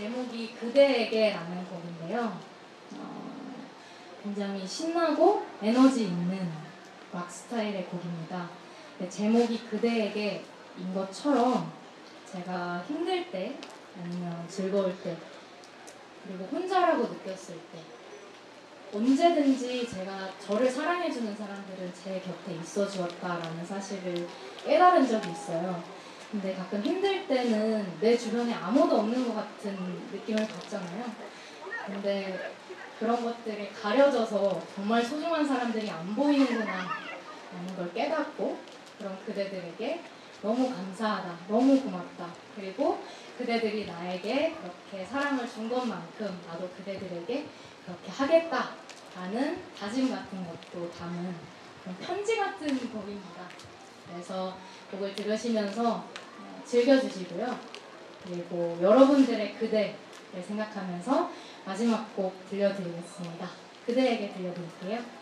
제목이 그대에게라는 곡인데요. 굉장히 신나고 에너지 있는 락 스타일의 곡입니다. 제목이 그대에게인 것처럼 제가 힘들 때 아니면 즐거울 때 그리고 혼자라고 느꼈을 때 언제든지 제가 저를 사랑해주는 사람들은 제 곁에 있어주었다라는 사실을 깨달은 적이 있어요. 근데 가끔 힘들 때는 내 주변에 아무도 없는 것 같은 느낌을 받잖아요. 근데 그런 것들이 가려져서 정말 소중한 사람들이 안 보이는구나 라는 걸 깨닫고 그런 그대들에게 너무 감사하다, 너무 고맙다, 그리고 그대들이 나에게 그렇게 사랑을 준 것만큼 나도 그대들에게 그렇게 하겠다라는 다짐 같은 것도 담은 그런 편지 같은 곡입니다. 그래서 곡을 들으시면서 즐겨주시고요. 그리고 여러분들의 그대를 생각하면서 마지막 곡 들려드리겠습니다. 그대에게 들려드릴게요.